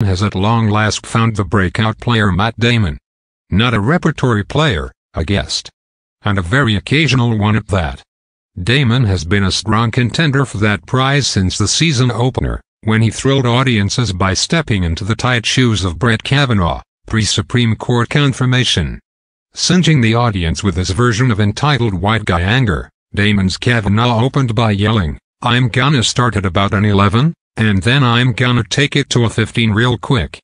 has at long last found the breakout player Matt Damon. Not a repertory player, a guest. And a very occasional one at that. Damon has been a strong contender for that prize since the season opener, when he thrilled audiences by stepping into the tight shoes of Brett Kavanaugh, pre-Supreme Court confirmation. Singeing the audience with his version of entitled white guy anger, Damon's Kavanaugh opened by yelling, "I'm gonna start at about an 11, and then I'm gonna take it to a 15 real quick."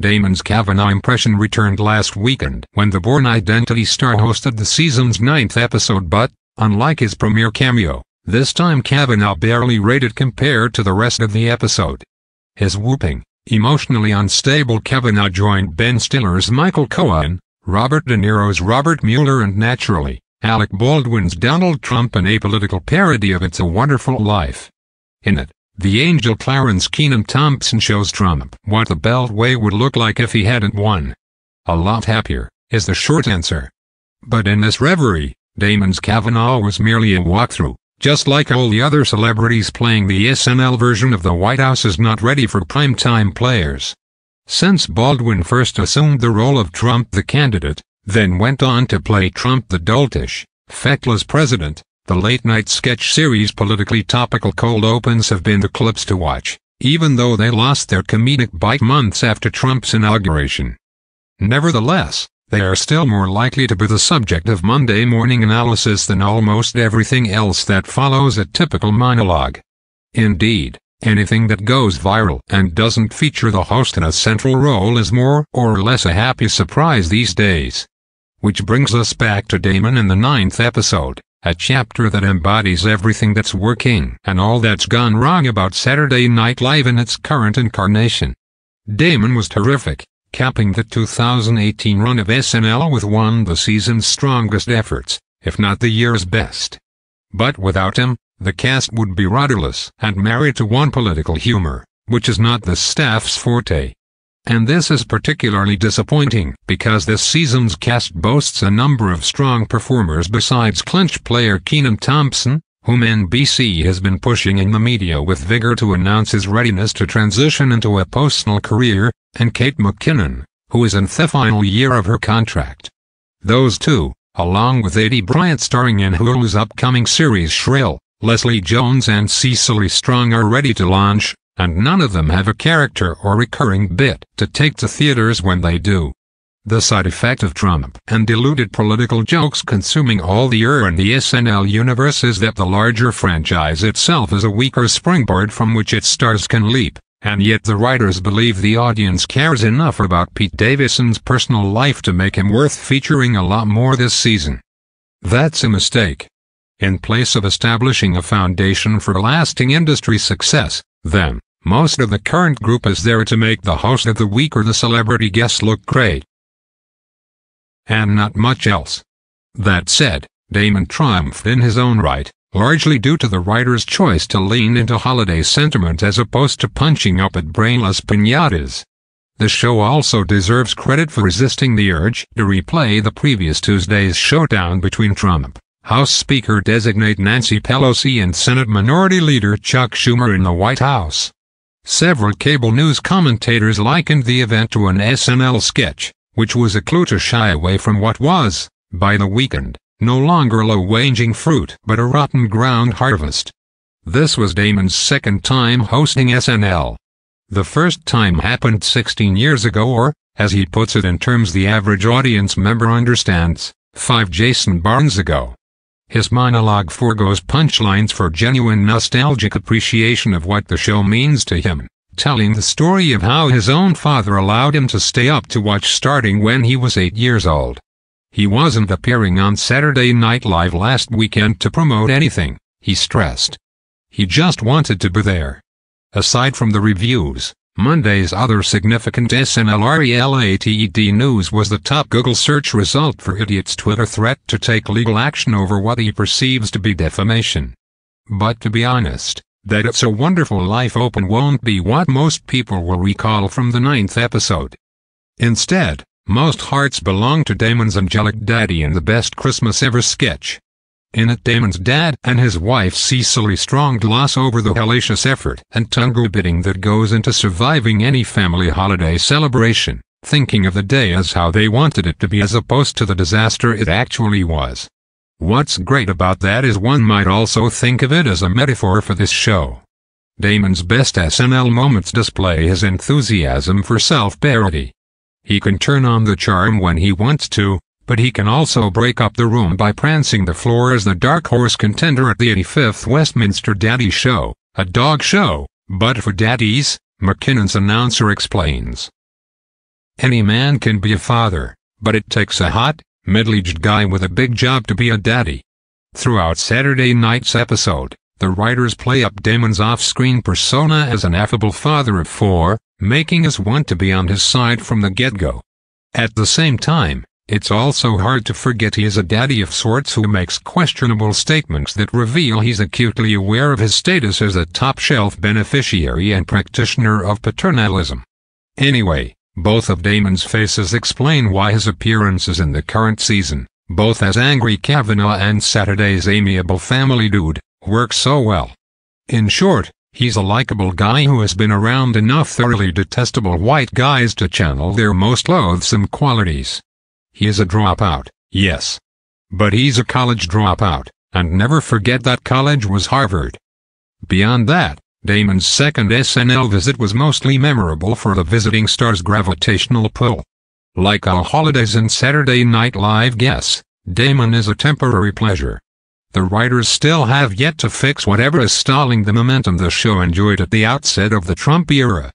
Damon's Kavanaugh impression returned last weekend when the Bourne Identity star hosted the season's 9th episode, but, unlike his premiere cameo, this time Kavanaugh barely rated compared to the rest of the episode. His whooping, emotionally unstable Kavanaugh joined Ben Stiller's Michael Cohen, Robert De Niro's Robert Mueller, and naturally, Alec Baldwin's Donald Trump in a political parody of It's a Wonderful Life. In it, the angel Clarence Keenan Thompson shows Trump what the Beltway would look like if he hadn't won. "A lot happier" is the short answer. But in this reverie, Damon's Kavanaugh was merely a walkthrough, just like all the other celebrities playing the SNL version of The White House Is Not Ready for Primetime Players. Since Baldwin first assumed the role of Trump the candidate, then went on to play Trump the doltish, feckless president, the late-night sketch series' politically topical cold opens have been the clips to watch, even though they lost their comedic bite months after Trump's inauguration. Nevertheless, they are still more likely to be the subject of Monday morning analysis than almost everything else that follows a typical monologue. Indeed, anything that goes viral and doesn't feature the host in a central role is more or less a happy surprise these days. Which brings us back to Damon in the 9th episode, a chapter that embodies everything that's working and all that's gone wrong about Saturday Night Live in its current incarnation. Damon was terrific, capping the 2018 run of SNL with one of the season's strongest efforts, if not the year's best. But without him, the cast would be rudderless and married to one political humor, which is not the staff's forte. And this is particularly disappointing because this season's cast boasts a number of strong performers besides clinch player Keenan Thompson, whom NBC has been pushing in the media with vigor to announce his readiness to transition into a personal career, and Kate McKinnon, who is in the final year of her contract. Those two, along with Eddie Bryant starring in Hulu's upcoming series Shrill, Leslie Jones and Cecily Strong, are ready to launch, and none of them have a character or recurring bit to take to theaters when they do. The side effect of Trump and diluted political jokes consuming all the air in the SNL universe is that the larger franchise itself is a weaker springboard from which its stars can leap, and yet the writers believe the audience cares enough about Pete Davidson's personal life to make him worth featuring a lot more this season. That's a mistake. In place of establishing a foundation for lasting industry success, then, most of the current group is there to make the host of the week or the celebrity guest look great. And not much else. That said, Damon triumphed in his own right, largely due to the writer's choice to lean into holiday sentiment as opposed to punching up at brainless piñatas. The show also deserves credit for resisting the urge to replay the previous Tuesday's showdown between Trump, House Speaker-designate Nancy Pelosi and Senate Minority Leader Chuck Schumer in the White House. Several cable news commentators likened the event to an SNL sketch, which was a clue to shy away from what was, by the weekend, no longer low-hanging fruit but a rotten ground harvest. This was Damon's second time hosting SNL. The first time happened 16 years ago, or, as he puts it in terms the average audience member understands, 5 Jason Barnes ago. His monologue forgoes punchlines for genuine nostalgic appreciation of what the show means to him, telling the story of how his own father allowed him to stay up to watch starting when he was 8 years old. "He wasn't appearing on Saturday Night Live last weekend to promote anything," he stressed. "He just wanted to be there." Aside from the reviews, Monday's other significant SNL-related news was the top Google search result for Idiot's Twitter threat to take legal action over what he perceives to be defamation. But to be honest, that It's a Wonderful Life open won't be what most people will recall from the 9th episode. Instead, most hearts belong to Damon's angelic daddy in the best Christmas ever sketch. In it, Damon's dad and his wife Cecily Strong gloss over the hellacious effort and tongue-biting that goes into surviving any family holiday celebration, thinking of the day as how they wanted it to be as opposed to the disaster it actually was. What's great about that is one might also think of it as a metaphor for this show. Damon's best SNL moments display his enthusiasm for self-parody. He can turn on the charm when he wants to, but he can also break up the room by prancing the floor as the dark horse contender at the 85th Westminster Daddy Show, a dog show, but for daddies, McKinnon's announcer explains. Any man can be a father, but it takes a hot, middle-aged guy with a big job to be a daddy. Throughout Saturday night's episode, the writers play up Damon's off-screen persona as an affable father of four, making us want to be on his side from the get-go. At the same time, it's also hard to forget he is a daddy of sorts who makes questionable statements that reveal he's acutely aware of his status as a top-shelf beneficiary and practitioner of paternalism. Anyway, both of Damon's faces explain why his appearances in the current season, both as angry Kavanaugh and Saturday's amiable family dude, work so well. In short, he's a likable guy who has been around enough thoroughly detestable white guys to channel their most loathsome qualities. He is a dropout, yes. But he's a college dropout, and never forget that college was Harvard. Beyond that, Damon's second SNL visit was mostly memorable for the visiting star's gravitational pull. Like all holidays and Saturday Night Live guests, Damon is a temporary pleasure. The writers still have yet to fix whatever is stalling the momentum the show enjoyed at the outset of the Trump era.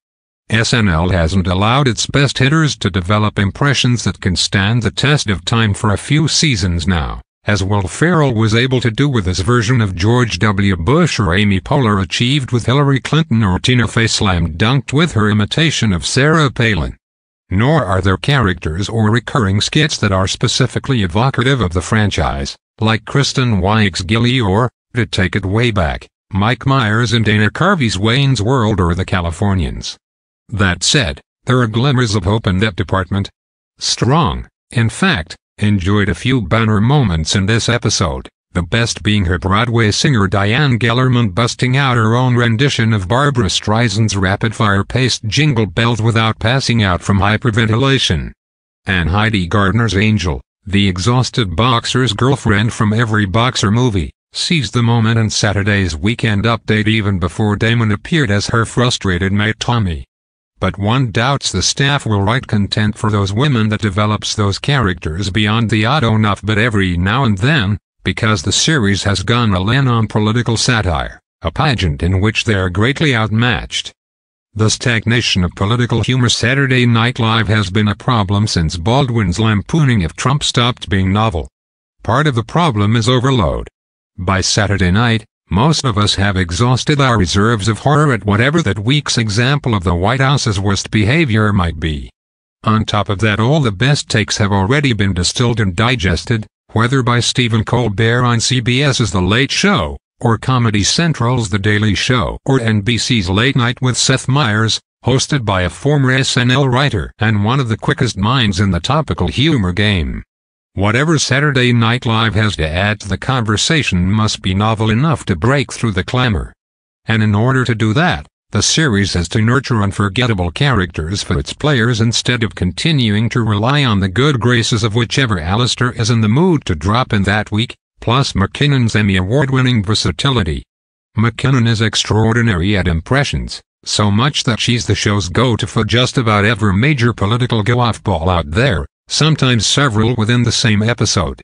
SNL hasn't allowed its best hitters to develop impressions that can stand the test of time for a few seasons now, as Will Ferrell was able to do with his version of George W. Bush or Amy Poehler achieved with Hillary Clinton or Tina Fey slam-dunked with her imitation of Sarah Palin. Nor are there characters or recurring skits that are specifically evocative of the franchise, like Kristen Wiig's Gilly or, to take it way back, Mike Myers and Dana Carvey's Wayne's World or The Californians. That said, there are glimmers of hope in that department. Strong, in fact, enjoyed a few banner moments in this episode, the best being her Broadway singer Diane Gellerman busting out her own rendition of Barbra Streisand's rapid-fire paced Jingle Bells without passing out from hyperventilation. And Heidi Gardner's Angel, the exhausted boxer's girlfriend from every boxer movie, seized the moment in Saturday's Weekend Update even before Damon appeared as her frustrated mate Tommy. But one doubts the staff will write content for those women that develops those characters beyond the odd enough but every now and then, because the series has gone all in on political satire, a pageant in which they are greatly outmatched. The stagnation of political humor Saturday Night Live has been a problem since Baldwin's lampooning of Trump stopped being novel. Part of the problem is overload. By Saturday night, most of us have exhausted our reserves of horror at whatever that week's example of the White House's worst behavior might be. On top of that, all the best takes have already been distilled and digested, whether by Stephen Colbert on CBS's The Late Show, or Comedy Central's The Daily Show, or NBC's Late Night with Seth Meyers, hosted by a former SNL writer and one of the quickest minds in the topical humor game. Whatever Saturday Night Live has to add to the conversation must be novel enough to break through the clamor. And in order to do that, the series has to nurture unforgettable characters for its players instead of continuing to rely on the good graces of whichever Alistair is in the mood to drop in that week, plus McKinnon's Emmy Award-winning versatility. McKinnon is extraordinary at impressions, so much that she's the show's go-to for just about every major political go-off ball out there, sometimes several within the same episode.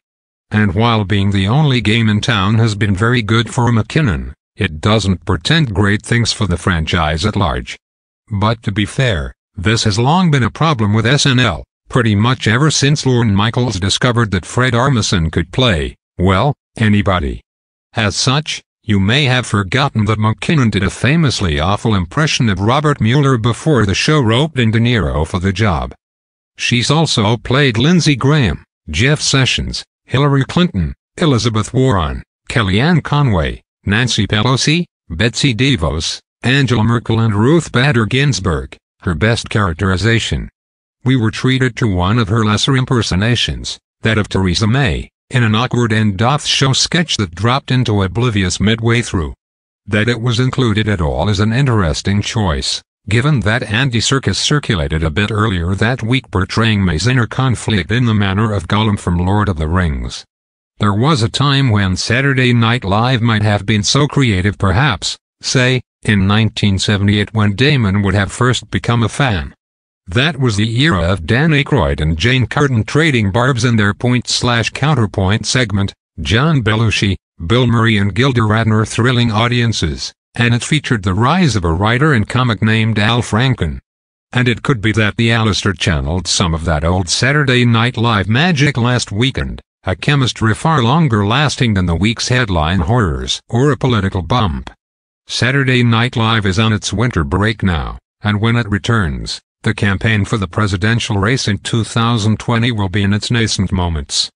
And while being the only game in town has been very good for McKinnon, it doesn't portend great things for the franchise at large. But to be fair, this has long been a problem with SNL, pretty much ever since Lorne Michaels discovered that Fred Armisen could play, well, anybody. As such, you may have forgotten that McKinnon did a famously awful impression of Robert Mueller before the show roped in De Niro for the job. She's also played Lindsey Graham, Jeff Sessions, Hillary Clinton, Elizabeth Warren, Kellyanne Conway, Nancy Pelosi, Betsy DeVos, Angela Merkel and Ruth Bader Ginsburg, her best characterization. We were treated to one of her lesser impersonations, that of Theresa May, in an awkward and doth show sketch that dropped into oblivious midway through. That it was included at all is an interesting choice, given that Andy Serkis circulated a bit earlier that week portraying May's inner conflict in the manner of Gollum from Lord of the Rings. There was a time when Saturday Night Live might have been so creative perhaps, say, in 1978 when Damon would have first become a fan. That was the era of Dan Aykroyd and Jane Curtin trading barbs in their point/counterpoint segment, John Belushi, Bill Murray and Gilda Radner thrilling audiences, and it featured the rise of a writer and comic named Al Franken. And it could be that the Alistair channeled some of that old Saturday Night Live magic last weekend, a chemistry far longer lasting than the week's headline horrors or a political bump. Saturday Night Live is on its winter break now, and when it returns, the campaign for the presidential race in 2020 will be in its nascent moments.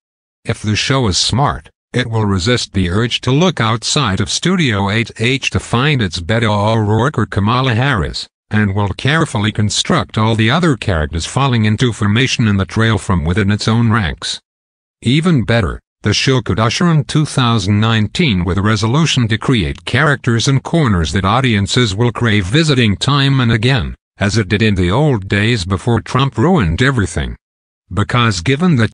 If the show is smart, it will resist the urge to look outside of Studio 8H to find its Beto O'Rourke or Kamala Harris, and will carefully construct all the other characters falling into formation in the trail from within its own ranks. Even better, the show could usher in 2019 with a resolution to create characters and corners that audiences will crave visiting time and again, as it did in the old days before Trump ruined everything. Because given that